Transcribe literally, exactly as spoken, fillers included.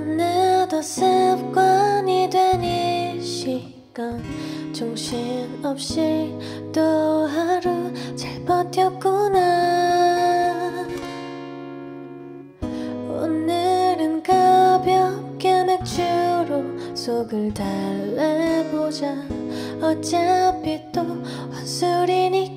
어느덧 습관이 된 이 시간, 정신없이 또 하루 잘 버텼구나. 오늘은 가볍게 맥주로 속을 달래보자. 어차피 또 한술이니까.